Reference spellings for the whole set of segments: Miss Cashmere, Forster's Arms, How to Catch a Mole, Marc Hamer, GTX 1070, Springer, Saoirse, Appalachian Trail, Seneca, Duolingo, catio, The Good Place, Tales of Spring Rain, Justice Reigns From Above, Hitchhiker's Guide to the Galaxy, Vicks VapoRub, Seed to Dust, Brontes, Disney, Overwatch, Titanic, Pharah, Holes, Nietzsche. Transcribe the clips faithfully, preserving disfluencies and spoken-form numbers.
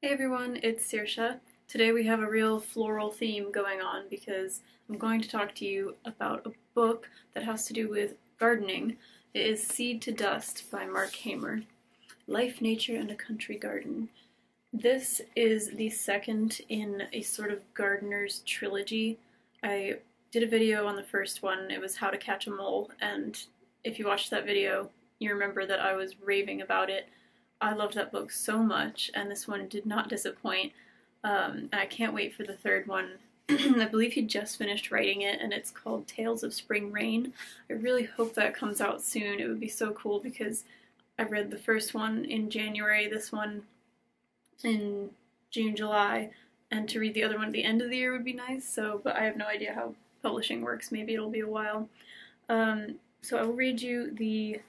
Hey everyone, it's Saoirse. Today we have a real floral theme going on because I'm going to talk to you about a book that has to do with gardening. It is Seed to Dust by Marc Hamer. Life, Nature, and a Country Garden. This is the second in a sort of gardener's trilogy. I did a video on the first one. It was How to Catch a Mole, and if you watched that video, you remember that I was raving about it. I loved that book so much, and this one did not disappoint. Um, I can't wait for the third one. I believe he just finished writing it, and it's called Tales of Spring Rain. I really hope that comes out soon. It would be so cool because I read the first one in January, this one in June, July, and to read the other one at the end of the year would be nice, so, but I have no idea how publishing works. Maybe it'll be a while. Um, so I will read you the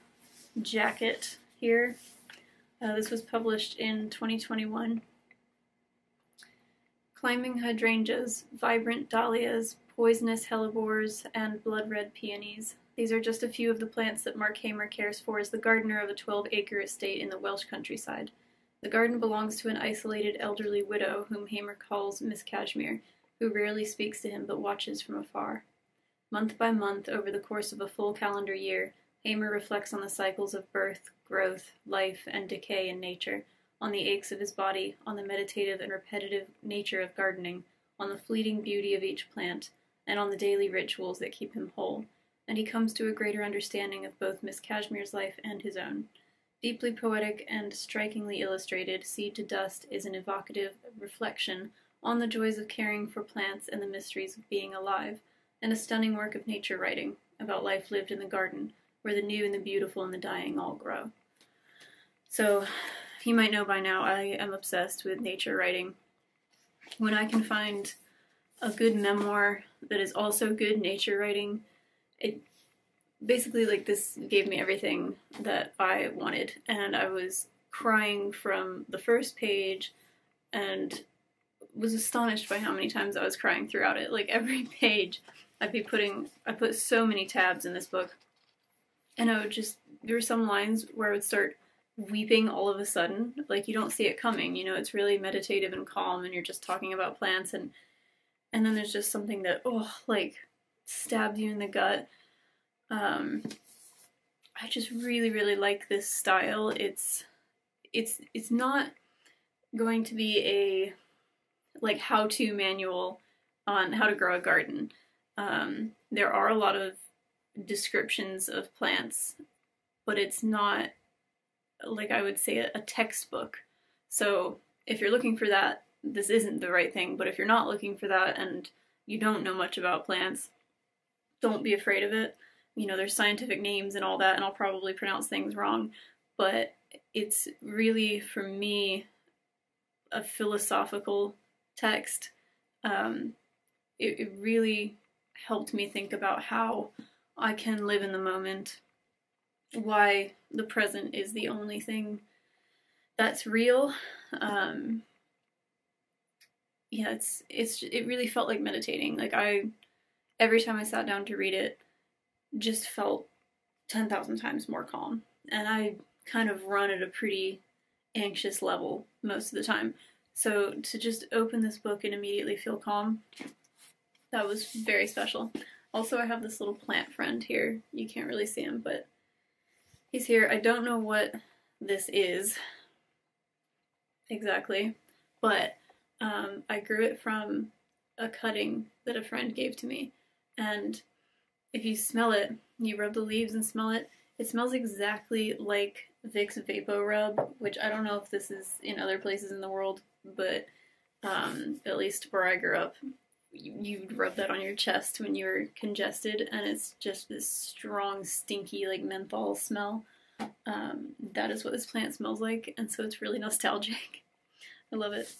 jacket here. Uh, this was published in twenty twenty-one. Climbing hydrangeas, vibrant dahlias, poisonous hellebores, and blood-red peonies. These are just a few of the plants that Marc Hamer cares for as the gardener of a twelve-acre estate in the Welsh countryside. The garden belongs to an isolated elderly widow whom Hamer calls Miss Cashmere, who rarely speaks to him but watches from afar. Month by month, over the course of a full calendar year, Hamer reflects on the cycles of birth, growth, life, and decay in nature, on the aches of his body, on the meditative and repetitive nature of gardening, on the fleeting beauty of each plant, and on the daily rituals that keep him whole, and he comes to a greater understanding of both Miss Cashmere's life and his own. Deeply poetic and strikingly illustrated, Seed to Dust is an evocative reflection on the joys of caring for plants and the mysteries of being alive, and a stunning work of nature writing about life lived in the garden, where the new and the beautiful and the dying all grow. So, you might know by now, I am obsessed with nature writing. When I can find a good memoir that is also good nature writing, it basically, like, this gave me everything that I wanted, and I was crying from the first page and was astonished by how many times I was crying throughout it. Like, every page I'd be putting, I put so many tabs in this book, and I would just, there were some lines where I would start weeping all of a sudden, like you don't see it coming, you know, it's really meditative and calm and you're just talking about plants, and and then there's just something that, oh, like, stabbed you in the gut. Um, I just really, really like this style. It's, it's, it's not going to be a, like, how-to manual on how to grow a garden. Um, there are a lot of descriptions of plants, but it's not, like, I would say a, a textbook. So if you're looking for that, this isn't the right thing, but if you're not looking for that and you don't know much about plants, don't be afraid of it. You know, there's scientific names and all that, and I'll probably pronounce things wrong, but it's really, for me, a philosophical text. Um, it, it really helped me think about how I can live in the moment, why the present is the only thing that's real. Um, yeah, it's, it's, it really felt like meditating. Like, I, every time I sat down to read it, just felt ten thousand times more calm. And I kind of run at a pretty anxious level most of the time. So to just open this book and immediately feel calm, that was very special. Also, I have this little plant friend here. You can't really see him, but he's here. I don't know what this is exactly, but um, I grew it from a cutting that a friend gave to me. And if you smell it, you rub the leaves and smell it, it smells exactly like Vicks VapoRub, which I don't know if this is in other places in the world, but um, at least where I grew up, you'd rub that on your chest when you were congested, and it's just this strong, stinky, like, menthol smell. Um, that is what this plant smells like, and so it's really nostalgic. I love it.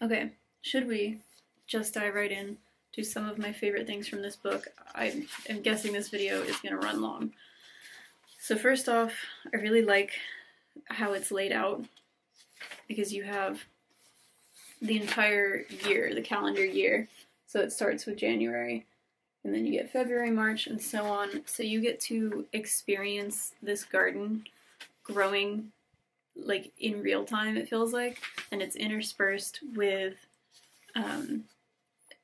Okay, should we just dive right in to some of my favorite things from this book? I am guessing this video is going to run long. So first off, I really like how it's laid out, because you have the entire year, the calendar year. So it starts with January, and then you get February, March, and so on. So you get to experience this garden growing like in real time, it feels like, and it's interspersed with um,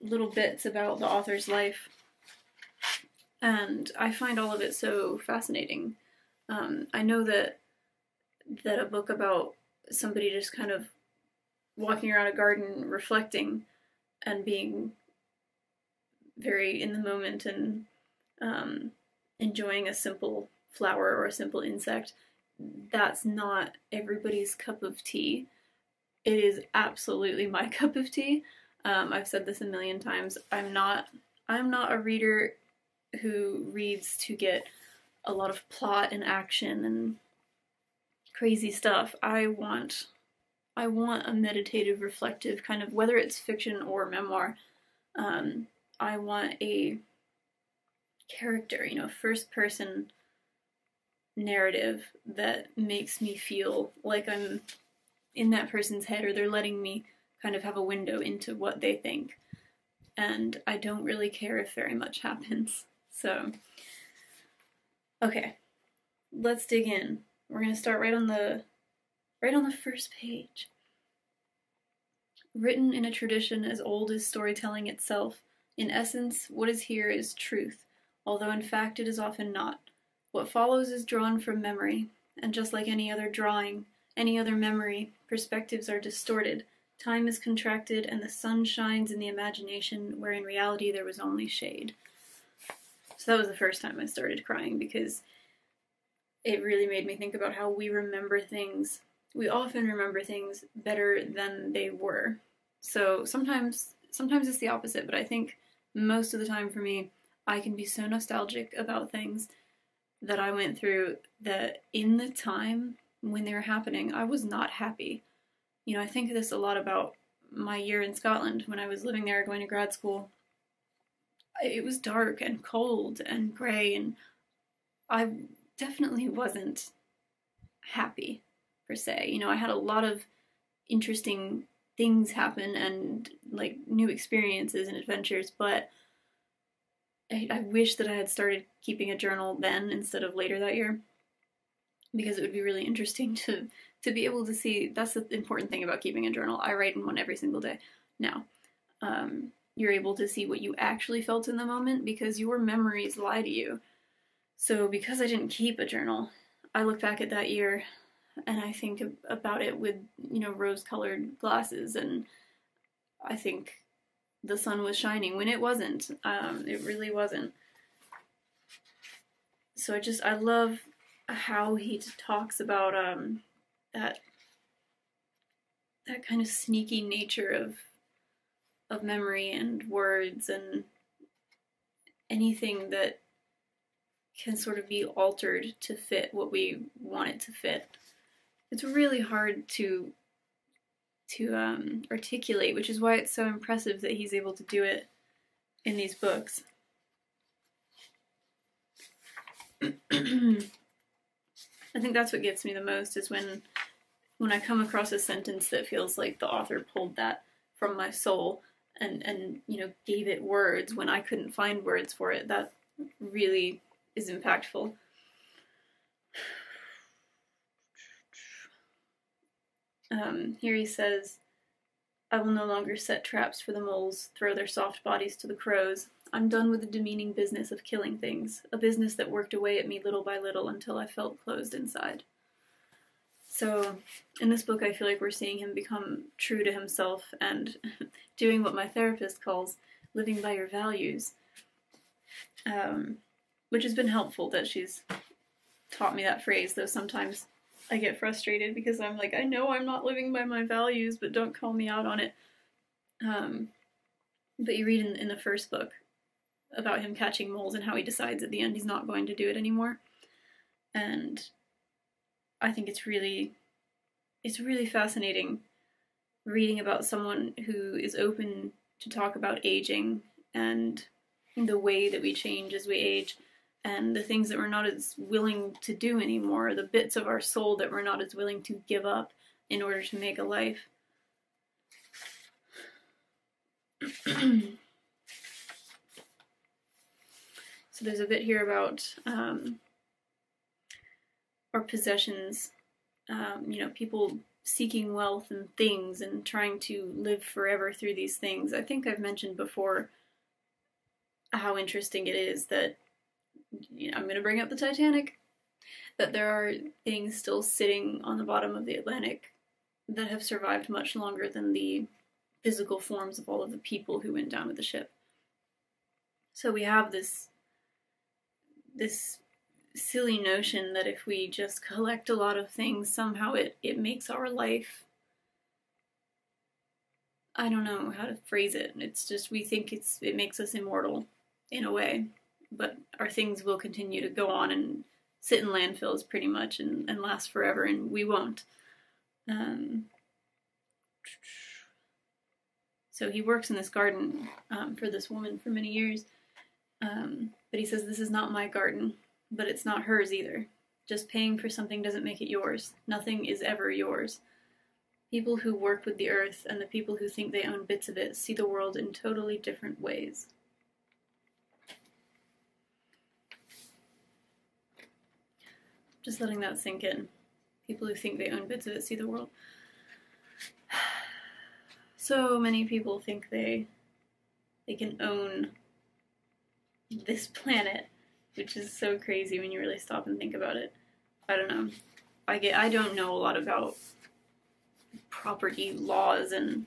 little bits about the author's life. And I find all of it so fascinating. Um, I know that that a book about somebody just kind of walking around a garden reflecting and being very in the moment and um, enjoying a simple flower or a simple insect, that's not everybody's cup of tea. It is absolutely my cup of tea. Um, I've said this a million times. I'm not, I'm not a reader who reads to get a lot of plot and action and crazy stuff. I want, I want a meditative, reflective kind of, whether it's fiction or memoir, um, I want a character, you know, first-person narrative that makes me feel like I'm in that person's head, or they're letting me kind of have a window into what they think. And I don't really care if very much happens. So, okay, let's dig in. We're going to start right on the, right on the first page. Written in a tradition as old as storytelling itself, in essence, what is here is truth, although in fact it is often not. What follows is drawn from memory, and just like any other drawing, any other memory, perspectives are distorted, time is contracted, and the sun shines in the imagination where in reality there was only shade. So that was the first time I started crying, because it really made me think about how we remember things. We often remember things better than they were. So sometimes, sometimes it's the opposite, but I think most of the time for me, I can be so nostalgic about things that I went through that in the time when they were happening, I was not happy. You know, I think of this a lot about my year in Scotland when I was living there going to grad school. It was dark and cold and gray, and I definitely wasn't happy, per se. You know, I had a lot of interesting things happen and, like, new experiences and adventures, but I, I wish that I had started keeping a journal then instead of later that year, because it would be really interesting to to be able to see. That's the important thing about keeping a journal. I write in one every single day now. Um, you're able to see what you actually felt in the moment, because your memories lie to you. So because I didn't keep a journal, I look back at that year and I think about it with, you know, rose-colored glasses, and I think the sun was shining when it wasn't. Um, it really wasn't. So I just, I love how he talks about um, that that kind of sneaky nature of of memory and words and anything that can sort of be altered to fit what we want it to fit. It's really hard to to um, articulate, which is why it's so impressive that he's able to do it in these books. I think that's what gets me the most, is when when I come across a sentence that feels like the author pulled that from my soul and, and you know, gave it words when I couldn't find words for it. That really is impactful. Um, here he says, "I will no longer set traps for the moles, throw their soft bodies to the crows. I'm done with the demeaning business of killing things, a business that worked away at me little by little until I felt closed inside." So in this book, I feel like we're seeing him become true to himself and doing what my therapist calls living by your values, um, which has been helpful that she's taught me that phrase, though sometimes I get frustrated because I'm like, I know I'm not living by my values, but don't call me out on it. Um, but you read in, in the first book about him catching moles and how he decides at the end he's not going to do it anymore. And I think it's really, it's really fascinating reading about someone who is open to talk about aging and the way that we change as we age, and the things that we're not as willing to do anymore, the bits of our soul that we're not as willing to give up in order to make a life. So there's a bit here about um, our possessions um, you know, people seeking wealth and things and trying to live forever through these things. I think I've mentioned before how interesting it is that, you know, I'm going to bring up the Titanic, that there are things still sitting on the bottom of the Atlantic that have survived much longer than the physical forms of all of the people who went down with the ship. So we have this this silly notion that if we just collect a lot of things, somehow it, it makes our life, I don't know how to phrase it. It's just, we think it's it makes us immortal in a way, but our things will continue to go on and sit in landfills pretty much and, and last forever, and we won't. Um, so he works in this garden um, for this woman for many years, um, but he says, this is not my garden, but it's not hers either. Just paying for something doesn't make it yours. Nothing is ever yours. People who work with the earth and the people who think they own bits of it see the world in totally different ways. Just letting that sink in. People who think they own bits of it see the world. So many people think they they can own this planet, which is so crazy when you really stop and think about it. I don't know. I get I don't know a lot about property laws and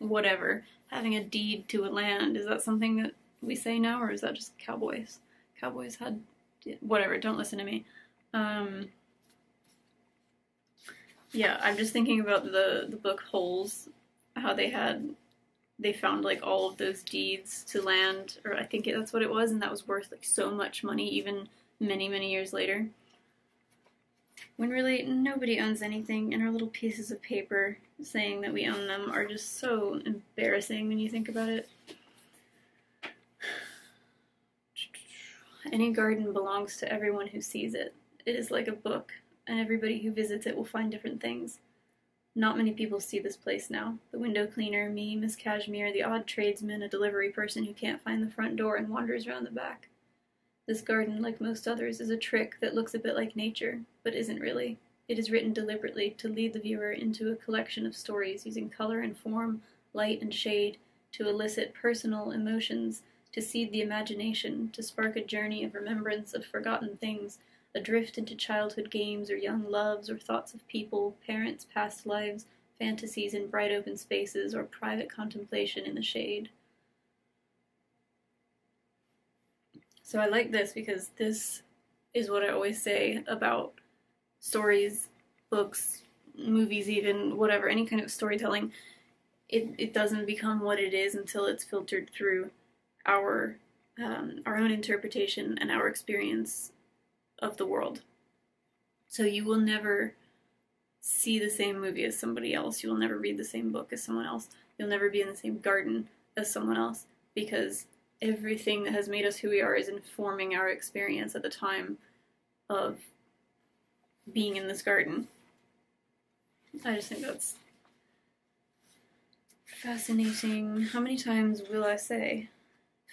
whatever. Having a deed to a land, is that something that we say now, or is that just cowboys? Cowboys had whatever, don't listen to me. Um, yeah, I'm just thinking about the, the book Holes, how they had, they found like all of those deeds to land, or I think it, that's what it was, and that was worth like so much money even many, many years later. When really nobody owns anything, and our little pieces of paper saying that we own them are just so embarrassing when you think about it. Any garden belongs to everyone who sees it. It is like a book, and everybody who visits it will find different things. Not many people see this place now. The window cleaner, me, Miss Cashmere, the odd tradesman, a delivery person who can't find the front door and wanders around the back. This garden, like most others, is a trick that looks a bit like nature, but isn't really. It is written deliberately to lead the viewer into a collection of stories using color and form, light and shade, to elicit personal emotions, to seed the imagination, to spark a journey of remembrance of forgotten things, adrift into childhood games or young loves or thoughts of people, parents, past lives, fantasies in bright open spaces, or private contemplation in the shade. So I like this because this is what I always say about stories, books, movies even, whatever, any kind of storytelling. It, it doesn't become what it is until it's filtered through our um, our own interpretation and our experience of the world. So you will never see the same movie as somebody else. You will never read the same book as someone else. You'll never be in the same garden as someone else, because everything that has made us who we are is informing our experience at the time of being in this garden. I just think that's fascinating. How many times will I say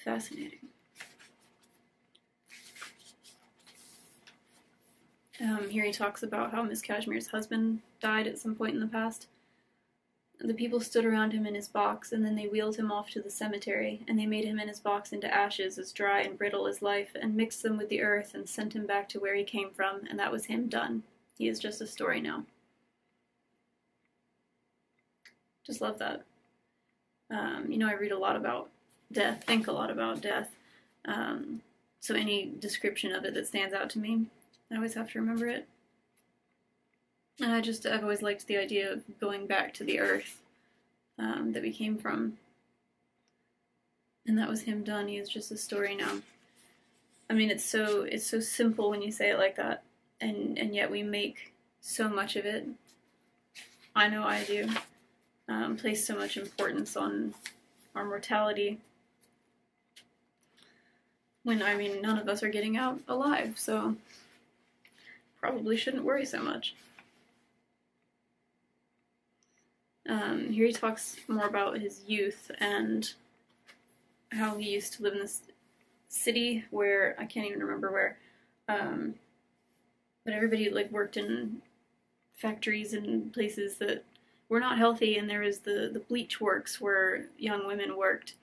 fascinating? Um, here he talks about how Miss Cashmere's husband died at some point in the past. The people stood around him in his box, and then they wheeled him off to the cemetery, and they made him and his box into ashes as dry and brittle as life, and mixed them with the earth, and sent him back to where he came from, and that was him done. He is just a story now. Just love that. Um, you know, I read a lot about death, think a lot about death, um, so any description of it that stands out to me, I always have to remember it. And I just, I've always liked the idea of going back to the earth um, that we came from. And that was him done. He is just a story now. I mean, it's so, it's so simple when you say it like that, and, and yet we make so much of it. I know I do. Um, place so much importance on our mortality, when, I mean, none of us are getting out alive, so probably shouldn't worry so much. Um, here he talks more about his youth and how he used to live in this city where, I can't even remember where, um, but everybody like worked in factories and places that were not healthy, and there was the, the bleach works where young women worked,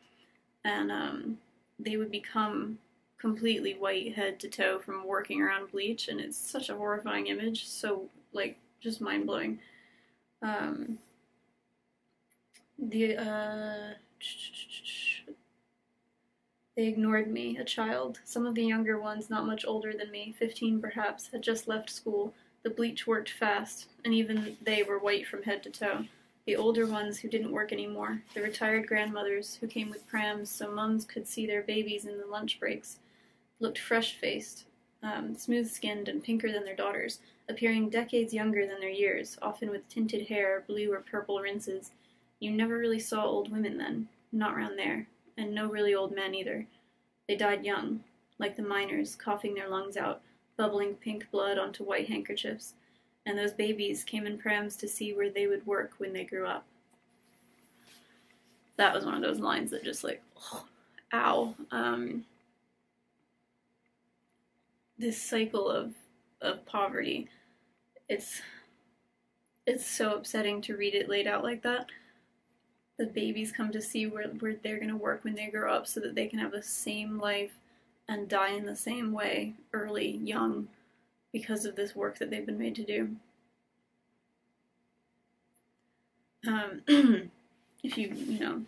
and um, they would become completely white head to toe from working around bleach, and it's such a horrifying image, so, like, just mind-blowing. Um, the, uh... They ignored me, a child. Some of the younger ones, not much older than me, fifteen perhaps, had just left school. The bleach worked fast, and even they were white from head to toe. The older ones who didn't work anymore, the retired grandmothers who came with prams so mums could see their babies in the lunch breaks, looked fresh-faced, um, smooth-skinned and pinker than their daughters, appearing decades younger than their years, often with tinted hair, blue or purple rinses. You never really saw old women then, not round there. And no really old men either. They died young, like the miners, coughing their lungs out, bubbling pink blood onto white handkerchiefs, and those babies came in prams to see where they would work when they grew up. That was one of those lines that just like, oh, ow. Um, this cycle of, of poverty, it's, it's so upsetting to read it laid out like that. The babies come to see where, where they're going to work when they grow up so that they can have the same life and die in the same way, early, young, because of this work that they've been made to do. Um, if you, you know,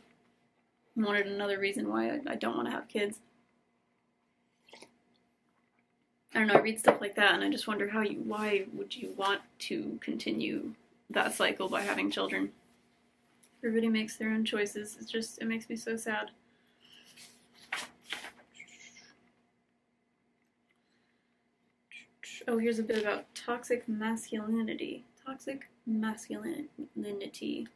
wanted another reason why I, I don't want to have kids. I don't know, I read stuff like that and I just wonder how you, why would you want to continue that cycle by having children? Everybody makes their own choices. It's just, it makes me so sad. Oh, here's a bit about toxic masculinity. Toxic masculinity.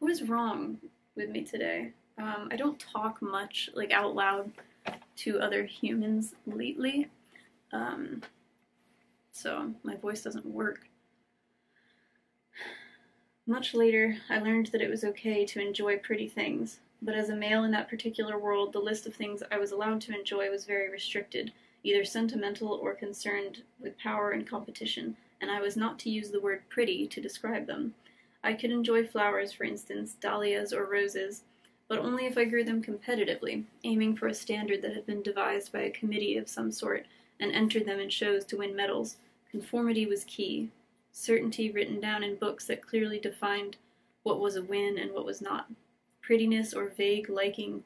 What is wrong with me today? Um, I don't talk much, like, out loud to other humans lately. Um, so my voice doesn't work. Much later, I learned that it was okay to enjoy pretty things, but as a male in that particular world, the list of things I was allowed to enjoy was very restricted, either sentimental or concerned with power and competition, and I was not to use the word pretty to describe them. I could enjoy flowers, for instance, dahlias or roses, but only if I grew them competitively, aiming for a standard that had been devised by a committee of some sort, and entered them in shows to win medals. Conformity was key. Certainty written down in books that clearly defined what was a win and what was not. Prettiness or vague liking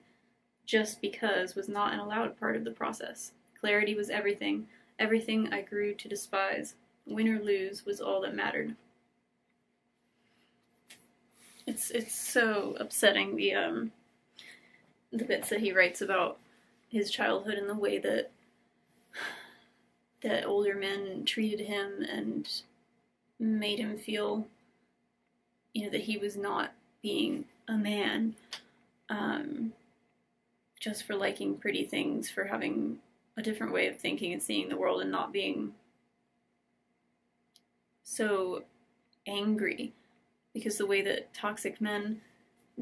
just because was not an allowed part of the process. Clarity was everything. Everything I grew to despise. Win or lose was all that mattered. It's it's so upsetting, the um the bits that he writes about his childhood and the way that that older men treated him and made him feel, you know, that he was not being a man, um, just for liking pretty things, for having a different way of thinking and seeing the world and not being so angry, because the way that toxic men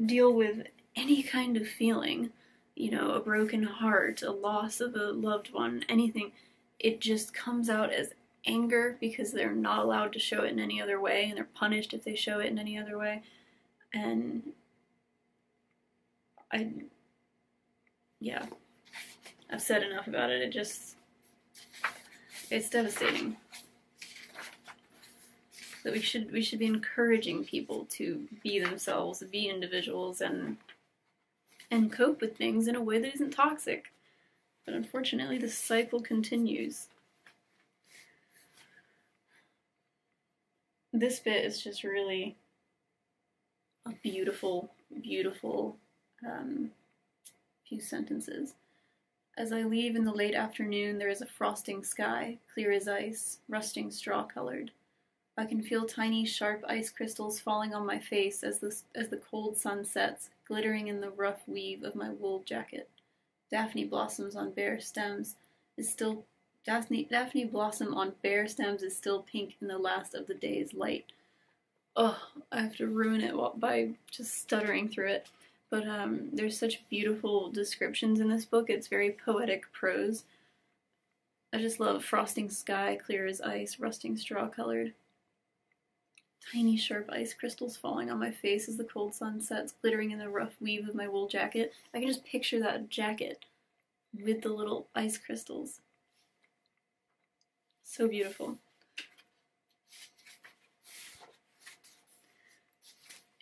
deal with any kind of feeling, you know, a broken heart, a loss of a loved one, anything, it just comes out as anger because they're not allowed to show it in any other way, and they're punished if they show it in any other way. And I, yeah, I've said enough about it. It just, it's devastating that we should we should be encouraging people to be themselves, be individuals, and and cope with things in a way that isn't toxic. But unfortunately, this cycle continues. This bit is just really a beautiful, beautiful um, few sentences. As I leave in the late afternoon, there is a frosting sky, clear as ice, rusting straw-colored. I can feel tiny, sharp ice crystals falling on my face as the, as the cold sun sets, glittering in the rough weave of my wool jacket. Daphne blossoms on bare stems is still Daphne, Daphne blossom on bare stems is still pink in the last of the day's light. Oh, I have to ruin it by just stuttering through it. But um, there's such beautiful descriptions in this book. It's very poetic prose. I just love frosting sky, clear as ice, rusting straw colored. Tiny sharp ice crystals falling on my face as the cold sun sets, glittering in the rough weave of my wool jacket. I can just picture that jacket with the little ice crystals. So beautiful.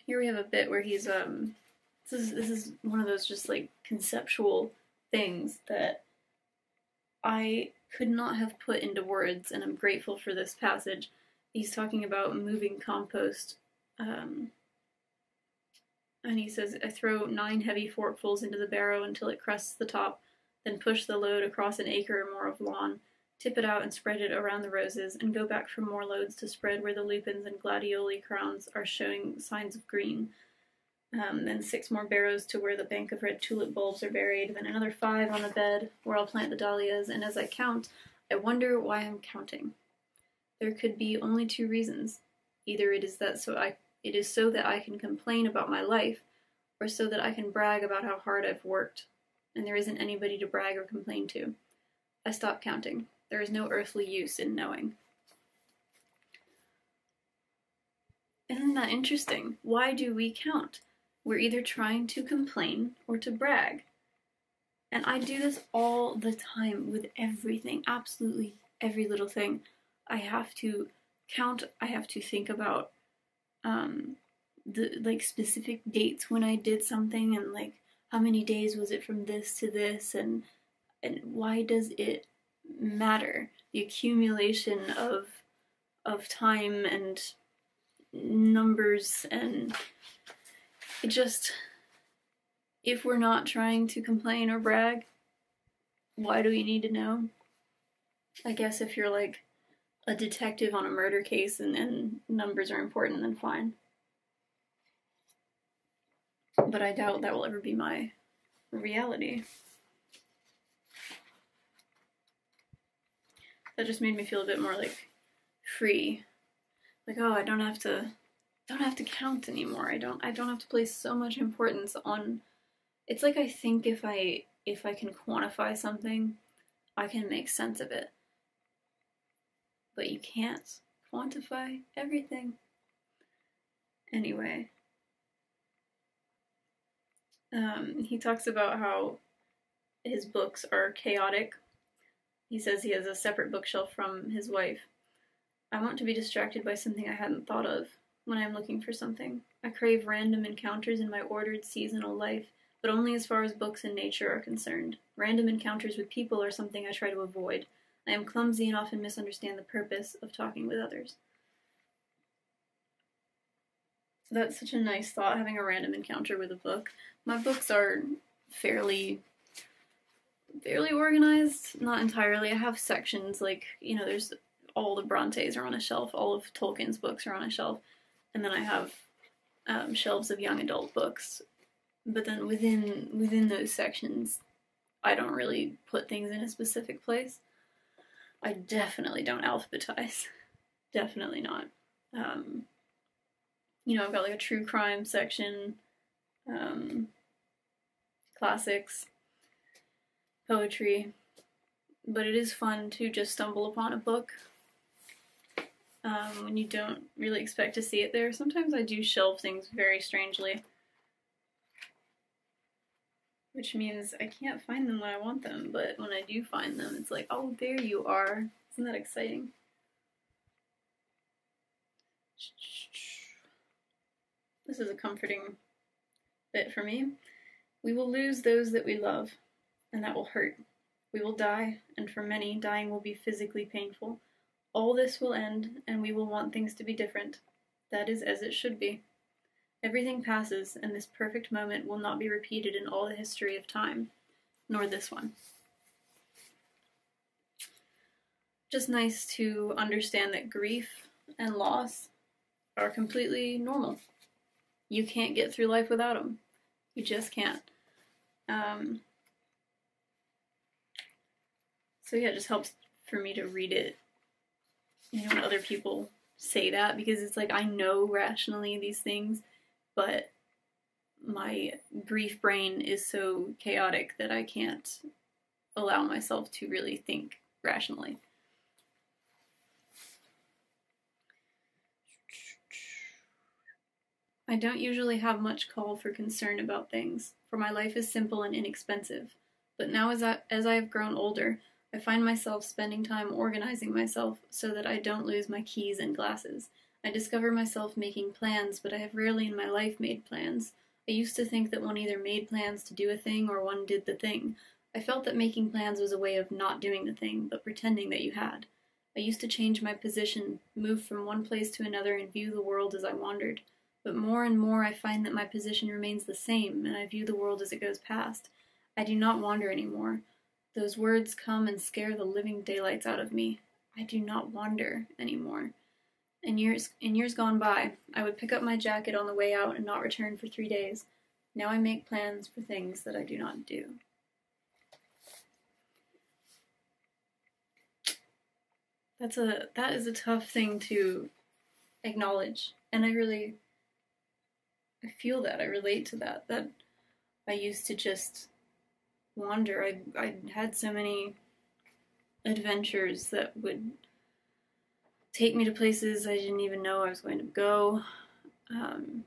Here we have a bit where he's, um, this is, this is one of those just like conceptual things that I could not have put into words, and I'm grateful for this passage. He's talking about moving compost, um, and he says, I throw nine heavy forkfuls into the barrow until it crusts the top, then push the load across an acre or more of lawn, tip it out and spread it around the roses, and go back for more loads to spread where the lupins and gladioli crowns are showing signs of green. Um, then six more barrows to where the bank of red tulip bulbs are buried, then another five on a bed where I'll plant the dahlias, and as I count, I wonder why I'm counting. There could be only two reasons. Either it is that so I, it is so that I can complain about my life, or so that I can brag about how hard I've worked, and there isn't anybody to brag or complain to. I stop counting. There is no earthly use in knowing. Isn't that interesting? Why do we count? We're either trying to complain or to brag. And I do this all the time with everything, absolutely every little thing. I have to count, I have to think about um, the like specific dates when I did something, and like how many days was it from this to this, and and why does it matter? The accumulation of of time and numbers, and it just, if we're not trying to complain or brag, why do we need to know? I guess if you're like a detective on a murder case and, and numbers are important, then fine. But I doubt that will ever be my reality. That just made me feel a bit more like free, like, oh, I don't have to don't have to count anymore. I don't I don't have to place so much importance on. It's like, I think if I if I can quantify something, I can make sense of it. But you can't quantify everything. Anyway, um, he talks about how his books are chaotic. He says he has a separate bookshelf from his wife. I want to be distracted by something I hadn't thought of when I'm looking for something. I crave random encounters in my ordered seasonal life, but only as far as books and nature are concerned. Random encounters with people are something I try to avoid. I am clumsy and often misunderstand the purpose of talking with others. That's such a nice thought, having a random encounter with a book. My books are fairly... fairly organized, not entirely. I have sections, like, you know, there's all the Brontes are on a shelf, all of Tolkien's books are on a shelf, and then I have um, shelves of young adult books. But then within within those sections, I don't really put things in a specific place. I definitely don't alphabetize. Definitely not. Um, you know, I've got like a true crime section, um, classics, poetry, but it is fun to just stumble upon a book um, when you don't really expect to see it there. Sometimes I do shelve things very strangely, which means I can't find them when I want them, but when I do find them, it's like, oh, there you are. Isn't that exciting? This is a comforting bit for me. We will lose those that we love, and that will hurt. We will die, and for many, dying will be physically painful. All this will end, and we will want things to be different. That is as it should be. Everything passes, and this perfect moment will not be repeated in all the history of time, nor this one. Just nice to understand that grief and loss are completely normal. You can't get through life without them. You just can't. Um... So yeah, it just helps for me to read it, you know, when other people say that, because it's like, I know rationally these things, but my grief brain is so chaotic that I can't allow myself to really think rationally. I don't usually have much call for concern about things, for my life is simple and inexpensive. But now as I, as I have grown older, I find myself spending time organizing myself so that I don't lose my keys and glasses. I discover myself making plans, but I have rarely in my life made plans. I used to think that one either made plans to do a thing or one did the thing. I felt that making plans was a way of not doing the thing, but pretending that you had. I used to change my position, move from one place to another, and view the world as I wandered. But more and more I find that my position remains the same, and I view the world as it goes past. I do not wander anymore. Those words come and scare the living daylights out of me. I do not wander anymore. In years, in years gone by, I would pick up my jacket on the way out and not return for three days. Now I make plans for things that I do not do. That's a, that is a tough thing to acknowledge. And I really, I feel that, I relate to that, that I used to just wander. I, I had so many adventures that would take me to places I didn't even know I was going to go. Um,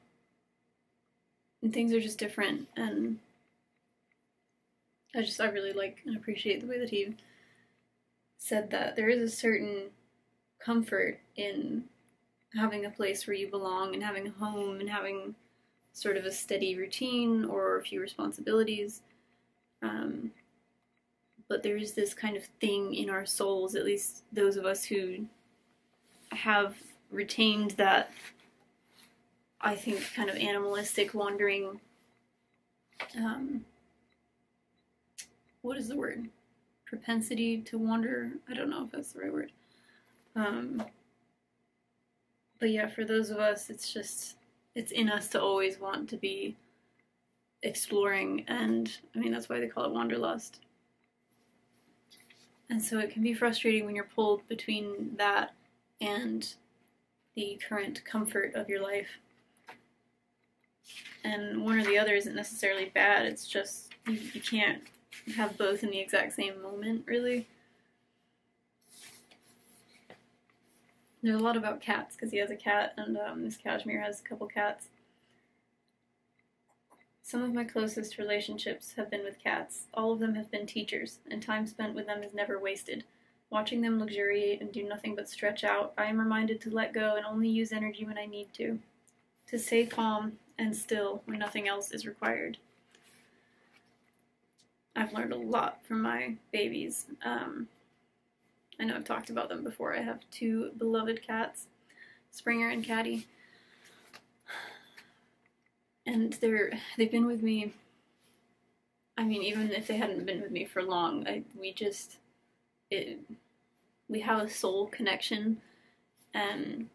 and things are just different, and I just, I really like and appreciate the way that he said that. There is a certain comfort in having a place where you belong and having a home and having sort of a steady routine or a few responsibilities. Um, but there is this kind of thing in our souls, at least those of us who have retained that, I think, kind of animalistic wandering, um, what is the word? Propensity to wander? I don't know if that's the right word. Um, but yeah, for those of us, it's just, it's in us to always want to be exploring, and I mean, that's why they call it wanderlust. And so it can be frustrating when you're pulled between that and the current comfort of your life. And one or the other isn't necessarily bad, it's just you, you can't have both in the exact same moment, really. There's a lot about cats, because he has a cat, and um, Miss Cashmere has a couple cats. Some of my closest relationships have been with cats. All of them have been teachers, and time spent with them is never wasted. Watching them luxuriate and do nothing but stretch out, I am reminded to let go and only use energy when I need to. To stay calm and still when nothing else is required. I've learned a lot from my babies. Um, I know I've talked about them before. I have two beloved cats, Springer and Caddy. And they're, they've been with me, I mean, even if they hadn't been with me for long, I, we just... It, we have a soul connection, and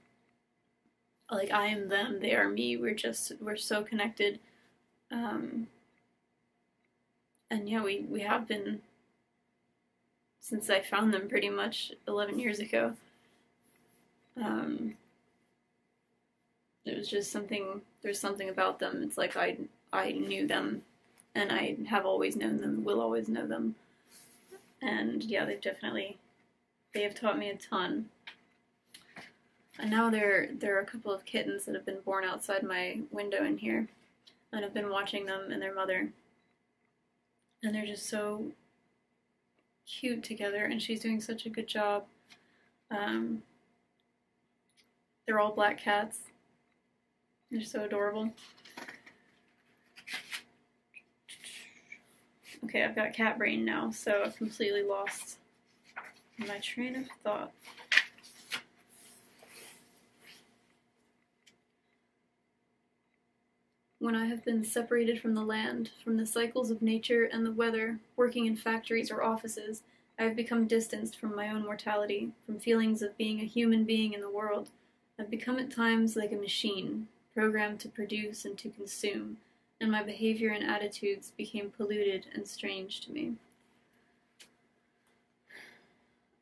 like I am them, they are me, we're just, we're so connected, um, and yeah, we, we have been, since I found them pretty much eleven years ago. Um, it was just something, there's something about them, it's like I, I knew them, and I have always known them, will always know them. And yeah, they've definitely, they have taught me a ton. And now there, there are a couple of kittens that have been born outside my window in here. And I've been watching them and their mother. And they're just so cute together, and she's doing such a good job. Um, they're all black cats. They're so adorable. Okay, I've got cat brain now, so I've completely lost my train of thought. When I have been separated from the land, from the cycles of nature and the weather, working in factories or offices, I have become distanced from my own mortality, from feelings of being a human being in the world. I've become at times like a machine, programmed to produce and to consume, and my behavior and attitudes became polluted and strange to me.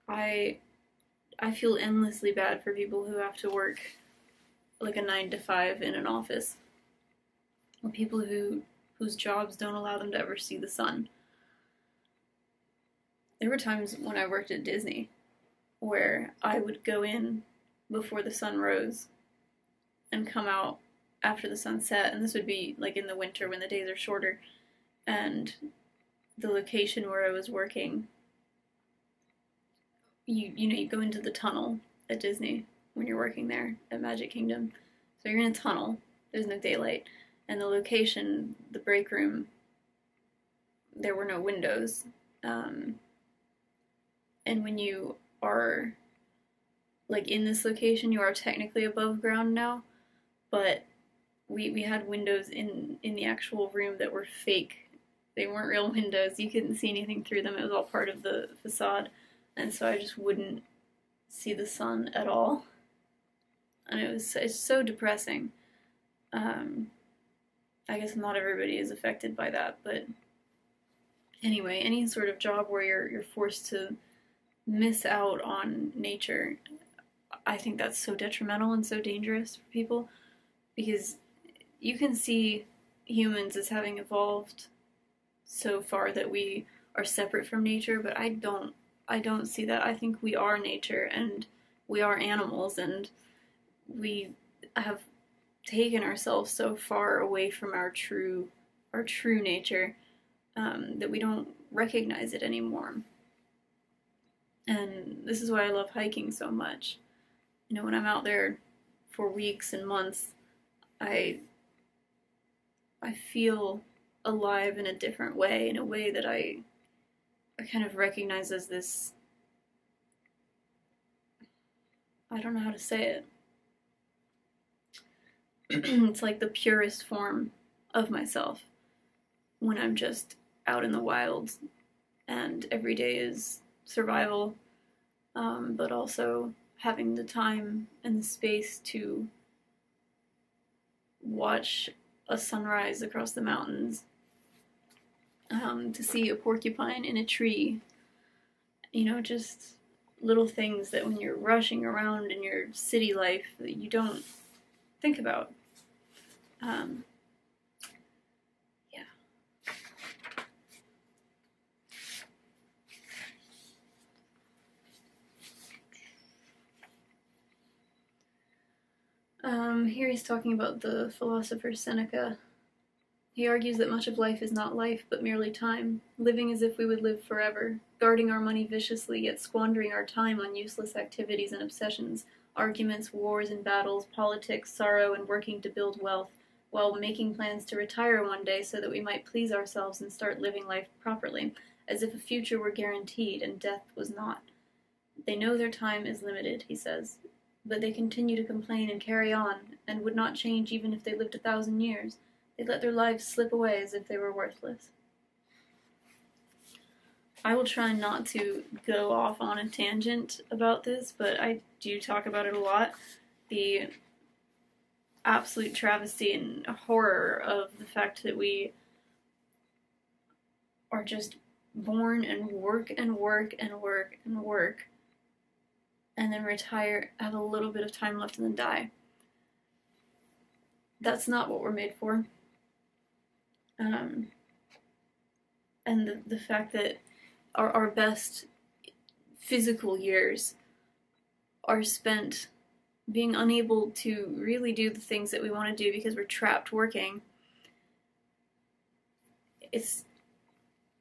I I feel endlessly bad for people who have to work like a nine to five in an office, or people who whose jobs don't allow them to ever see the sun. There were times when I worked at Disney where I would go in before the sun rose and come out after the sunset, and this would be like in the winter when the days are shorter, and the location where I was working, you you know, you go into the tunnel at Disney when you're working there at Magic Kingdom. So you're in a tunnel, there's no daylight, and the location, the break room, there were no windows. Um, and when you are like in this location, you are technically above ground now, but we we had windows in in the actual room that were fake. They weren't real windows. You couldn't see anything through them. It was all part of the facade, and so I just wouldn't see the sun at all. And it was it's so depressing. Um, I guess not everybody is affected by that, but anyway, any sort of job where you're you're forced to miss out on nature, I think that's so detrimental and so dangerous for people, because you can see humans as having evolved so far that we are separate from nature, but I don't I don't see that. I think we are nature, and we are animals, and we have taken ourselves so far away from our true our true nature um, that we don't recognize it anymore. And this is why I love hiking so much. You know, when I'm out there for weeks and months, I I feel alive in a different way, in a way that I, I kind of recognize as this, I don't know how to say it. It's like the purest form of myself when I'm just out in the wild, and every day is survival, um, but also having the time and the space to watch a sunrise across the mountains, um, to see a porcupine in a tree, you know, just little things that when you're rushing around in your city life that you don't think about. Um, Um, here he's talking about the philosopher Seneca. He argues that much of life is not life, but merely time, living as if we would live forever, guarding our money viciously, yet squandering our time on useless activities and obsessions, arguments, wars and battles, politics, sorrow, and working to build wealth, while making plans to retire one day so that we might please ourselves and start living life properly, as if a future were guaranteed and death was not. They know their time is limited, he says, but they continue to complain and carry on, and would not change even if they lived a thousand years. They let their lives slip away as if they were worthless. I will try not to go off on a tangent about this, but I do talk about it a lot. The absolute travesty and horror of the fact that we are just born and work and work and work and work, and then retire, have a little bit of time left, and then die. That's not what we're made for. Um, and the, the fact that our, our best physical years are spent being unable to really do the things that we want to do because we're trapped working, it's,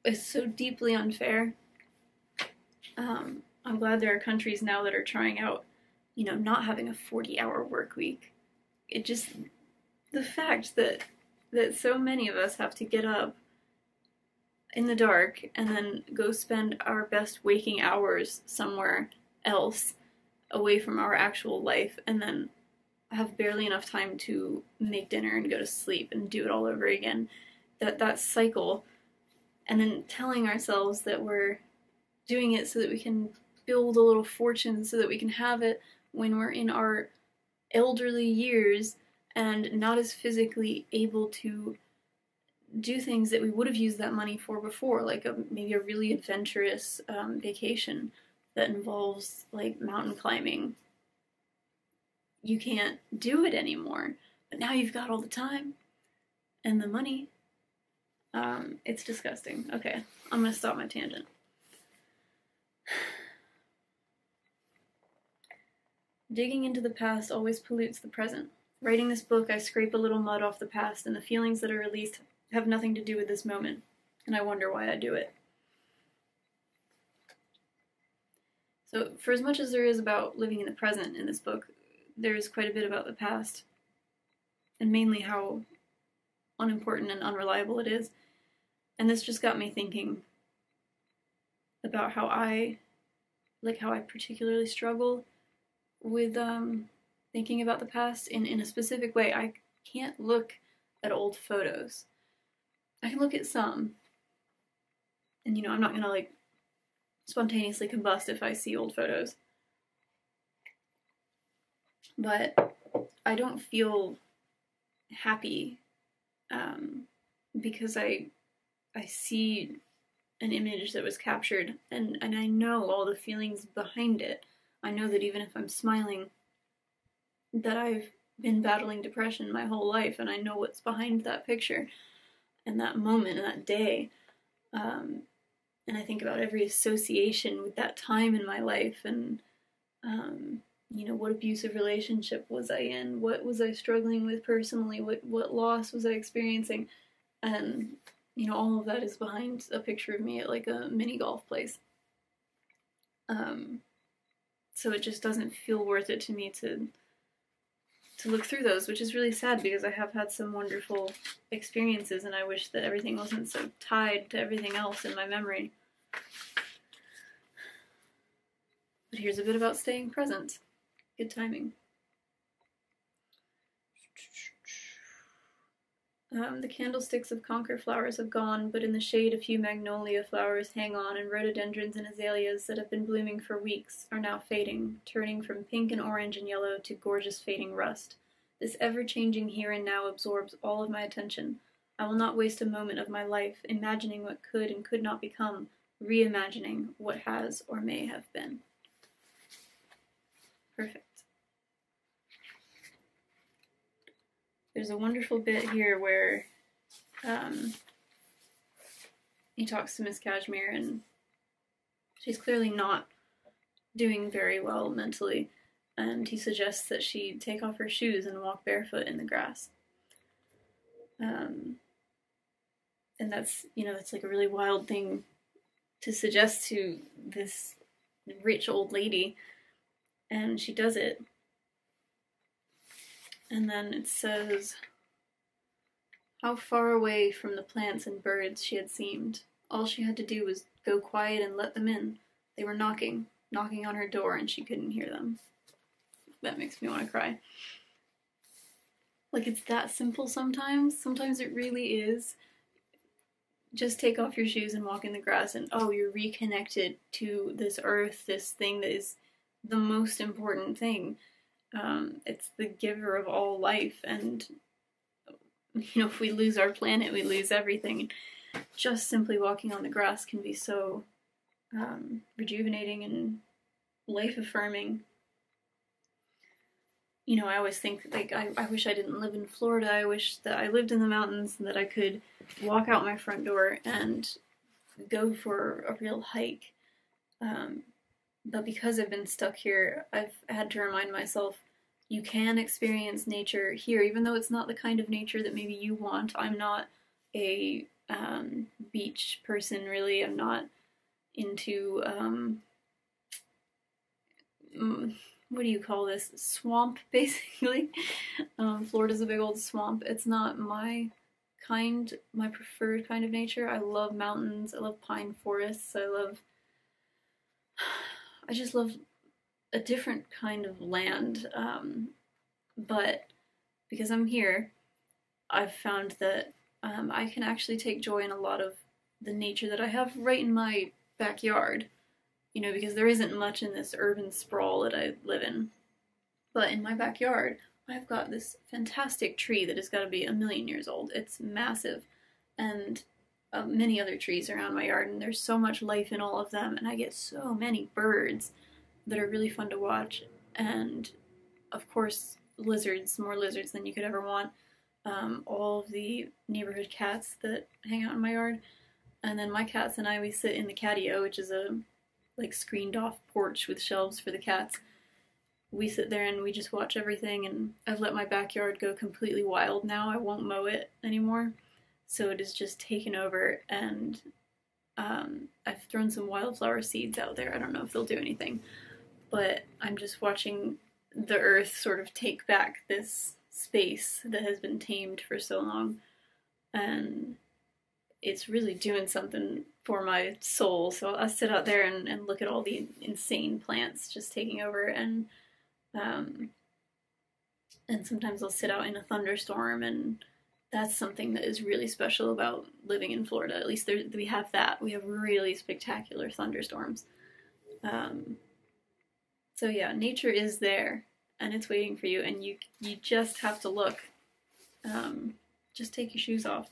it's so deeply unfair. Um, I'm glad there are countries now that are trying out, you know, not having a forty hour work week. It just, the fact that that so many of us have to get up in the dark and then go spend our best waking hours somewhere else away from our actual life, and then have barely enough time to make dinner and go to sleep and do it all over again. That, that cycle, and then telling ourselves that we're doing it so that we can build a little fortune so that we can have it when we're in our elderly years and not as physically able to do things that we would have used that money for before, like a, maybe a really adventurous um, vacation that involves like mountain climbing. You can't do it anymore, but now you've got all the time and the money. Um, it's disgusting. Okay, I'm gonna stop my tangent. Digging into the past always pollutes the present. Writing this book, I scrape a little mud off the past, and the feelings that are released have nothing to do with this moment, and I wonder why I do it. So for as much as there is about living in the present in this book, there is quite a bit about the past, and mainly how unimportant and unreliable it is. And this just got me thinking about how I, like how I particularly struggle with um, thinking about the past in, in a specific way. I can't look at old photos. I can look at some, and you know, I'm not gonna like spontaneously combust if I see old photos. But I don't feel happy um, because I I see an image that was captured, and, and I know all the feelings behind it. I know that even if I'm smiling, that I've been battling depression my whole life, and I know what's behind that picture and that moment and that day. Um, and I think about every association with that time in my life, and um, you know, what abusive relationship was I in? What was I struggling with personally? What, what loss was I experiencing? And you know, all of that is behind a picture of me at like a mini golf place. Um, so it just doesn't feel worth it to me to to look through those, which is really sad because I have had some wonderful experiences, and I wish that everything wasn't so tied to everything else in my memory. But here's a bit about staying present. Good timing. Um, the candlesticks of conker flowers have gone, but in the shade a few magnolia flowers hang on, and rhododendrons and azaleas that have been blooming for weeks are now fading, turning from pink and orange and yellow to gorgeous fading rust. This ever-changing here and now absorbs all of my attention. I will not waste a moment of my life imagining what could and could not become, reimagining what has or may have been. Perfect. There's a wonderful bit here where um, he talks to Miss Cashmere, and she's clearly not doing very well mentally, and he suggests that she take off her shoes and walk barefoot in the grass. Um, and that's, you know, that's like a really wild thing to suggest to this rich old lady, and she does it. And then it says, how far away from the plants and birds she had seemed. All she had to do was go quiet and let them in. They were knocking, knocking on her door, and she couldn't hear them. That makes me want to cry. Like, it's that simple sometimes. Sometimes it really is. Just take off your shoes and walk in the grass, and oh, you're reconnected to this earth, this thing that is the most important thing. Um, it's the giver of all life, and, you know, if we lose our planet, we lose everything. Just simply walking on the grass can be so um, rejuvenating and life-affirming. You know, I always think, like, I, I wish I didn't live in Florida. I wish that I lived in the mountains and that I could walk out my front door and go for a real hike. Um, But because I've been stuck here, I've had to remind myself, you can experience nature here, even though it's not the kind of nature that maybe you want. I'm not a um, beach person, really. I'm not into, um, what do you call this? Swamp, basically. Um, Florida's a big old swamp. It's not my kind, my preferred kind of nature. I love mountains. I love pine forests. I love... I just love a different kind of land, um, but because I'm here, I've found that um, I can actually take joy in a lot of the nature that I have right in my backyard, you know, because there isn't much in this urban sprawl that I live in. But in my backyard, I've got this fantastic tree that has got to be a million years old. It's massive, and Uh, many other trees around my yard, and there's so much life in all of them, and I get so many birds that are really fun to watch, and of course lizards, more lizards than you could ever want, um, all of the neighborhood cats that hang out in my yard, and then my cats and I, we sit in the catio, which is a like screened off porch with shelves for the cats, we sit there and we just watch everything, and I've let my backyard go completely wild now. I won't mow it anymore, so it is just taken over, and um, I've thrown some wildflower seeds out there. I don't know if they'll do anything, but I'm just watching the earth sort of take back this space that has been tamed for so long, and it's really doing something for my soul. So I'll sit out there and, and look at all the insane plants just taking over, and um, and sometimes I'll sit out in a thunderstorm, and that's something that is really special about living in Florida. At least there, we have that. We have really spectacular thunderstorms. Um, so yeah, nature is there, and it's waiting for you, and you you just have to look. Um, just take your shoes off.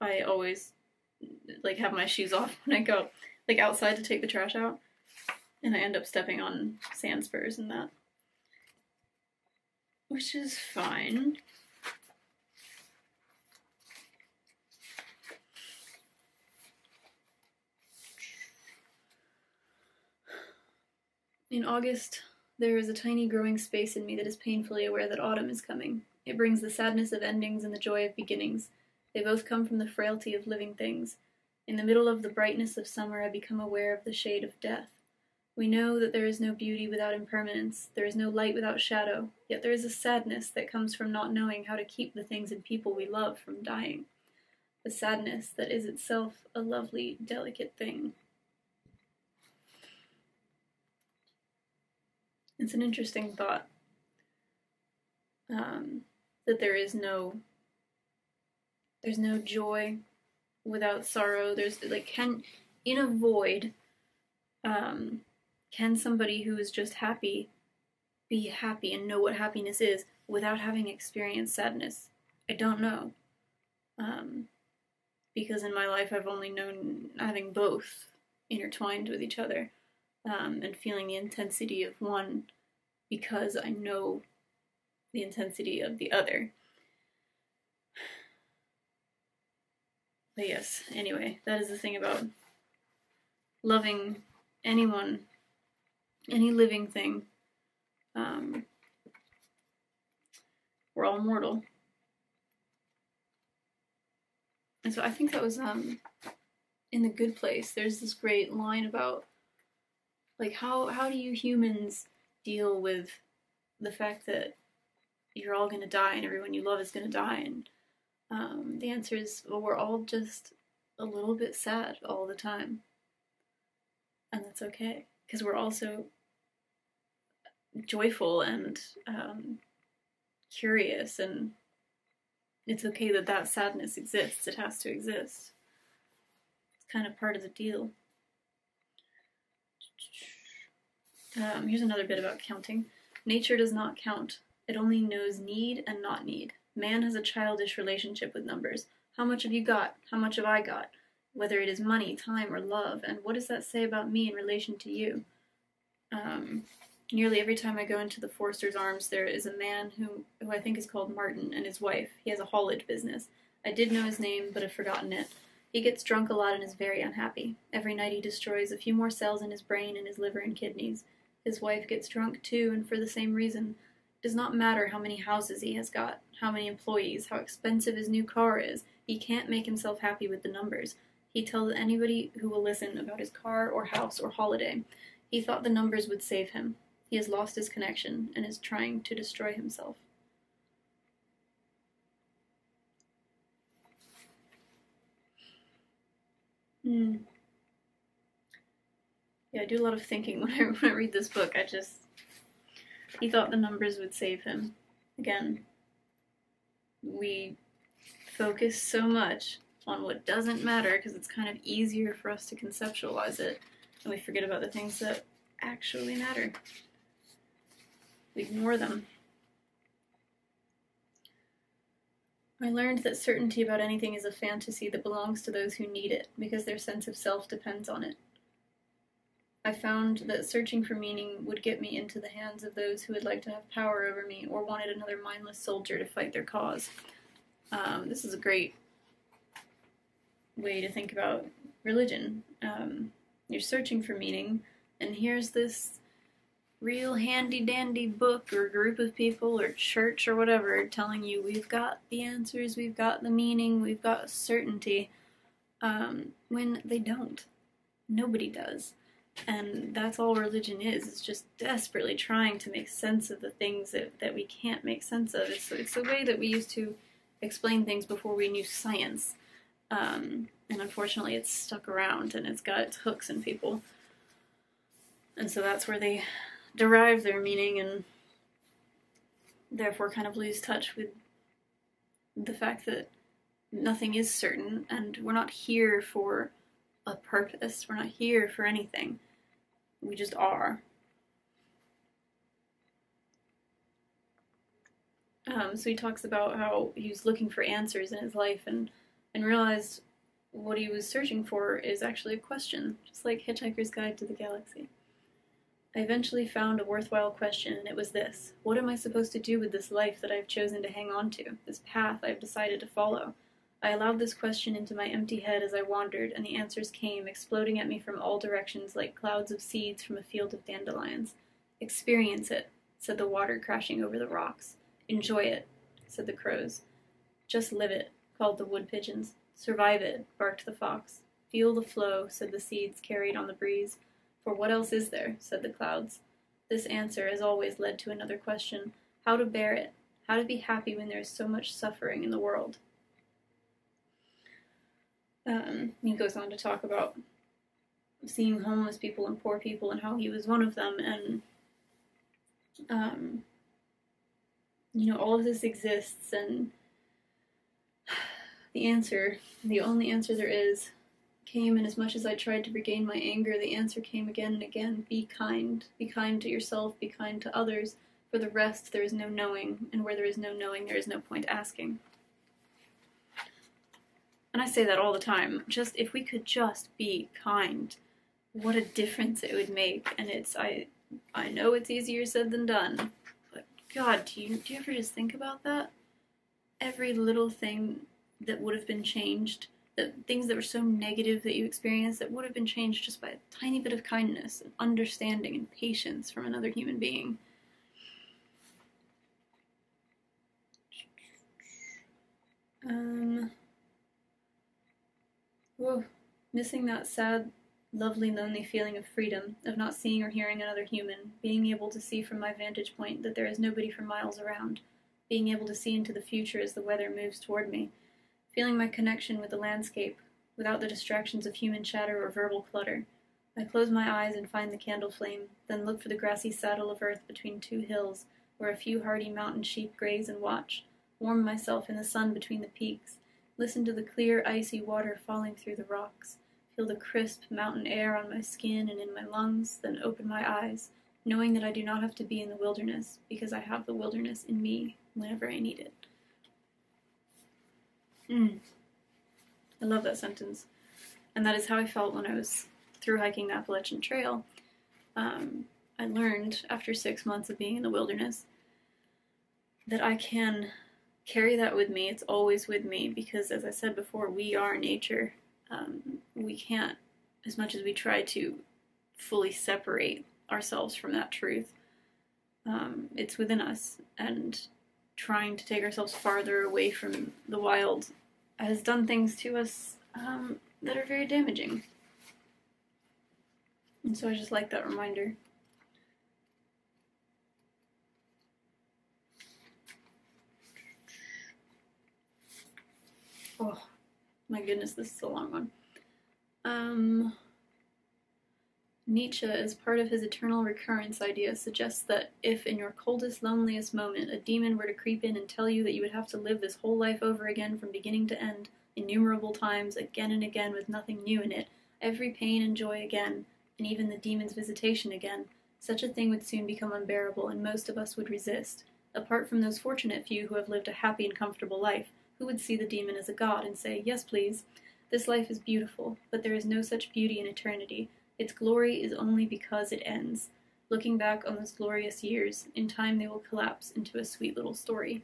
I always, like, have my shoes off when I go, like, outside to take the trash out, and I end up stepping on sand spurs and that, which is fine. In August, there is a tiny growing space in me that is painfully aware that autumn is coming. It brings the sadness of endings and the joy of beginnings. They both come from the frailty of living things. In the middle of the brightness of summer, I become aware of the shade of death. We know that there is no beauty without impermanence, there is no light without shadow, yet there is a sadness that comes from not knowing how to keep the things and people we love from dying. A sadness that is itself a lovely, delicate thing. It's an interesting thought, um, that there is no... There's no joy without sorrow. There's, like, can, in a void, um, can somebody who is just happy be happy and know what happiness is without having experienced sadness? I don't know. Um, because in my life I've only known having both intertwined with each other, um, and feeling the intensity of one because I know the intensity of the other. But yes, anyway, that is the thing about loving anyone, any living thing. Um, we're all mortal. And so I think that was um, in The Good Place. There's this great line about, like, how, how do you humans deal with the fact that you're all going to die and everyone you love is going to die, and... Um, the answer is, well, we're all just a little bit sad all the time, and that's okay, because we're also joyful and um, curious, and it's okay that that sadness exists. It has to exist. It's kind of part of the deal. Um, here's another bit about counting. Nature does not count. It only knows need and not need. Man has a childish relationship with numbers. How much have you got? How much have I got? Whether it is money, time, or love, and what does that say about me in relation to you? Um, nearly every time I go into the Forster's Arms, there is a man who, who I think is called Martin, and his wife. He has a haulage business. I did know his name, but have forgotten it. He gets drunk a lot and is very unhappy. Every night he destroys a few more cells in his brain and his liver and kidneys. His wife gets drunk too, and for the same reason. It does not matter how many houses he has got, how many employees, how expensive his new car is. He can't make himself happy with the numbers. He tells anybody who will listen about his car or house or holiday. He thought the numbers would save him. He has lost his connection and is trying to destroy himself. Hmm. Yeah, I do a lot of thinking when I, when I read this book. I just... He thought the numbers would save him. Again, we focus so much on what doesn't matter because it's kind of easier for us to conceptualize it, and we forget about the things that actually matter. We ignore them. I learned that certainty about anything is a fantasy that belongs to those who need it because their sense of self depends on it. I found that searching for meaning would get me into the hands of those who would like to have power over me or wanted another mindless soldier to fight their cause. Um, this is a great way to think about religion. Um, you're searching for meaning, and here's this real handy-dandy book or group of people or church or whatever telling you we've got the answers, we've got the meaning, we've got certainty, um, when they don't. Nobody does. And that's all religion is. It's just desperately trying to make sense of the things that, that we can't make sense of. It's, it's the way that we used to explain things before we knew science. Um, and unfortunately it's stuck around and it's got its hooks in people. And so that's where they derive their meaning and therefore kind of lose touch with the fact that nothing is certain and we're not here for a purpose. We're not here for anything. We just are. Um, so he talks about how he was looking for answers in his life and, and realized what he was searching for is actually a question, just like Hitchhiker's Guide to the Galaxy. I eventually found a worthwhile question, and it was this. What am I supposed to do with this life that I've chosen to hang on to, this path I've decided to follow? I allowed this question into my empty head as I wandered, and the answers came, exploding at me from all directions like clouds of seeds from a field of dandelions. Experience it, said the water crashing over the rocks. Enjoy it, said the crows. Just live it, called the wood pigeons. Survive it, barked the fox. Feel the flow, said the seeds carried on the breeze. For what else is there, said the clouds. This answer, as always, led to another question. How to bear it, how to be happy when there is so much suffering in the world. Um, he goes on to talk about seeing homeless people and poor people and how he was one of them, and um, you know, all of this exists, and the answer, the only answer there is, came, and as much as I tried to regain my anger, the answer came again and again. Be kind. Be kind to yourself. Be kind to others. For the rest, there is no knowing, and where there is no knowing, there is no point asking. And I say that all the time. Just, if we could just be kind, what a difference it would make. And it's, I I know it's easier said than done, but God, do you, do you ever just think about that? Every little thing that would have been changed, the things that were so negative that you experienced that would have been changed just by a tiny bit of kindness and understanding and patience from another human being. Um... Whoa, missing that sad, lovely, lonely feeling of freedom, of not seeing or hearing another human, being able to see from my vantage point that there is nobody for miles around, being able to see into the future as the weather moves toward me, feeling my connection with the landscape, without the distractions of human chatter or verbal clutter. I close my eyes and find the candle flame, then look for the grassy saddle of earth between two hills, where a few hardy mountain sheep graze and watch, warm myself in the sun between the peaks, listen to the clear, icy water falling through the rocks, feel the crisp mountain air on my skin and in my lungs, then open my eyes, knowing that I do not have to be in the wilderness, because I have the wilderness in me whenever I need it. Mm. I love that sentence. And that is how I felt when I was through hiking the Appalachian Trail. Um, I learned, after six months of being in the wilderness, that I can carry that with me. It's always with me, because as I said before, we are nature. Um, we can't, as much as we try to, fully separate ourselves from that truth. Um, it's within us, and trying to take ourselves farther away from the wild has done things to us um, that are very damaging. And so I just like that reminder. Oh, my goodness, this is a long one. Um, Nietzsche, as part of his eternal recurrence idea, suggests that if in your coldest, loneliest moment a demon were to creep in and tell you that you would have to live this whole life over again from beginning to end, innumerable times, again and again, with nothing new in it, every pain and joy again, and even the demon's visitation again, such a thing would soon become unbearable, and most of us would resist, apart from those fortunate few who have lived a happy and comfortable life, who would see the demon as a god and say, yes, please, this life is beautiful, but there is no such beauty in eternity. Its glory is only because it ends. Looking back on those glorious years, in time they will collapse into a sweet little story.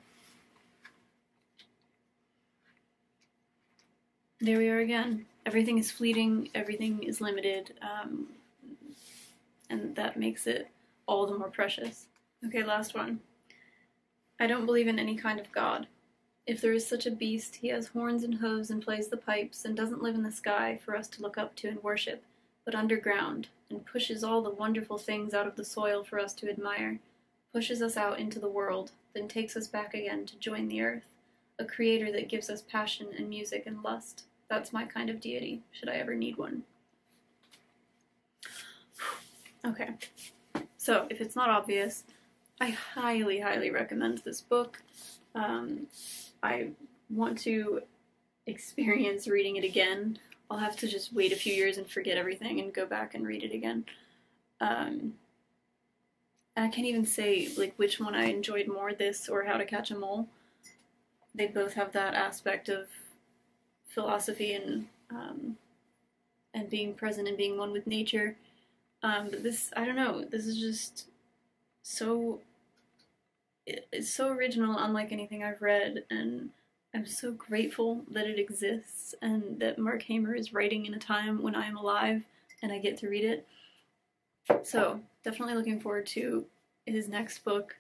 There we are again. Everything is fleeting, everything is limited, um, and that makes it all the more precious. Okay, last one. I don't believe in any kind of God. If there is such a beast, he has horns and hooves and plays the pipes and doesn't live in the sky for us to look up to and worship, but underground, and pushes all the wonderful things out of the soil for us to admire, pushes us out into the world, then takes us back again to join the earth, a creator that gives us passion and music and lust. That's my kind of deity, should I ever need one. Okay, so if it's not obvious, I highly, highly recommend this book. Um, I want to experience reading it again. I'll have to just wait a few years and forget everything and go back and read it again. Um, and I can't even say like which one I enjoyed more, this or How to Catch a Mole. They both have that aspect of philosophy and um, and being present and being one with nature. Um, but this, I don't know, this is just so... It's so original, unlike anything I've read, and I'm so grateful that it exists and that Marc Hamer is writing in a time when I am alive and I get to read it. So, definitely looking forward to his next book.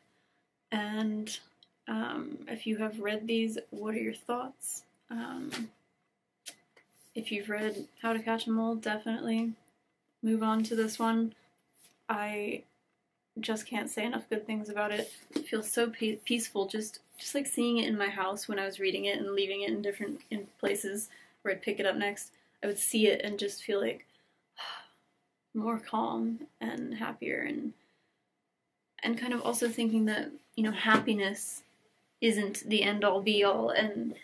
And um, if you have read these, what are your thoughts? Um, if you've read How to Catch a Mole, definitely move on to this one. I... just can't say enough good things about it. It feels so peaceful, just just like seeing it in my house when I was reading it and leaving it in different in places where I'd pick it up next. I would see it and just feel like more calm and happier, and and kind of also thinking that, you know, happiness isn't the end-all be-all, and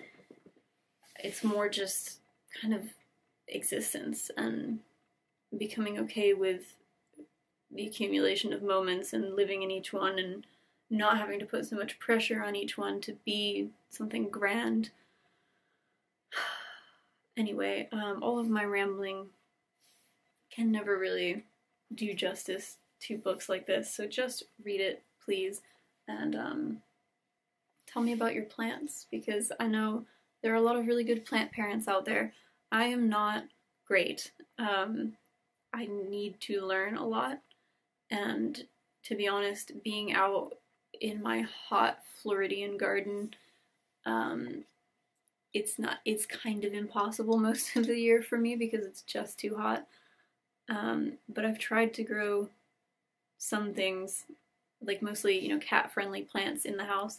it's more just kind of existence and becoming okay with the accumulation of moments and living in each one and not having to put so much pressure on each one to be something grand. Anyway, um, all of my rambling can never really do justice to books like this, so just read it, please, and um, tell me about your plants, because I know there are a lot of really good plant parents out there. I am not great. Um, I need to learn a lot. And to be honest, being out in my hot Floridian garden, um, it's not, it's kind of impossible most of the year for me because it's just too hot. Um, but I've tried to grow some things, like mostly, you know, cat-friendly plants in the house,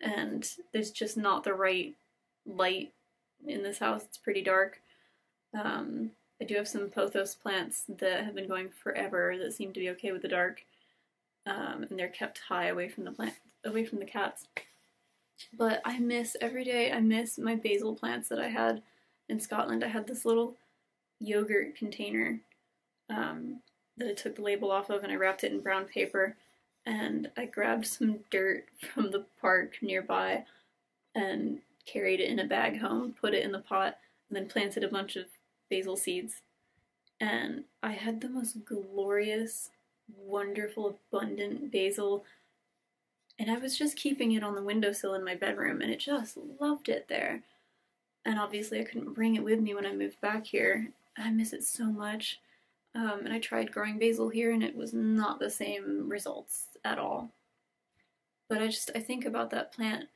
and there's just not the right light in this house. It's pretty dark. Um, I do have some pothos plants that have been going forever that seem to be okay with the dark, um, and they're kept high away from the plant, away from the cats. But I miss every day. I miss my basil plants that I had in Scotland. I had this little yogurt container um, that I took the label off of, and I wrapped it in brown paper, and I grabbed some dirt from the park nearby and carried it in a bag home, put it in the pot, and then planted a bunch of basil seeds, and I had the most glorious, wonderful, abundant basil, and I was just keeping it on the windowsill in my bedroom, and it just loved it there. And obviously I couldn't bring it with me when I moved back here. I miss it so much, um, and I tried growing basil here, and it was not the same results at all. But I just, I think about that plant,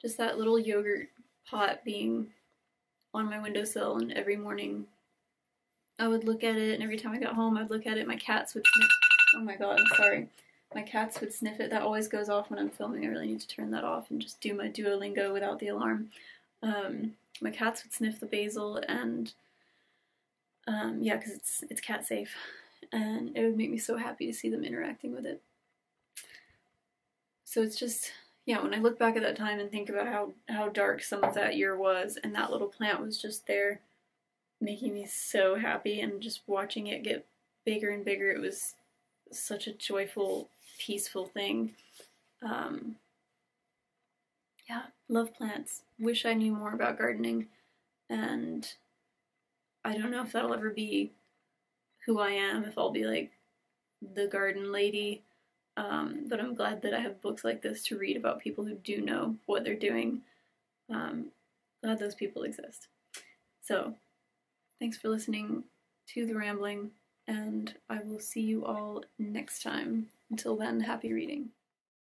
just that little yogurt pot being on my windowsill, and every morning I would look at it, and every time I got home I'd look at it. My cats would sniff. Oh my god, I'm sorry. My cats would sniff it. That always goes off when I'm filming. I really need to turn that off and just do my Duolingo without the alarm. Um, my cats would sniff the basil, and um, yeah, because it's, it's cat safe, and it would make me so happy to see them interacting with it. So it's just... yeah, when I look back at that time and think about how, how dark some of that year was, and that little plant was just there making me so happy, and just watching it get bigger and bigger, it was such a joyful, peaceful thing. Um, yeah, love plants. Wish I knew more about gardening, and I don't know if that'll ever be who I am, if I'll be like the garden lady. Um, but I'm glad that I have books like this to read about people who do know what they're doing. Um, glad those people exist. So, thanks for listening to The Rambling. and I will see you all next time. Until then, happy reading.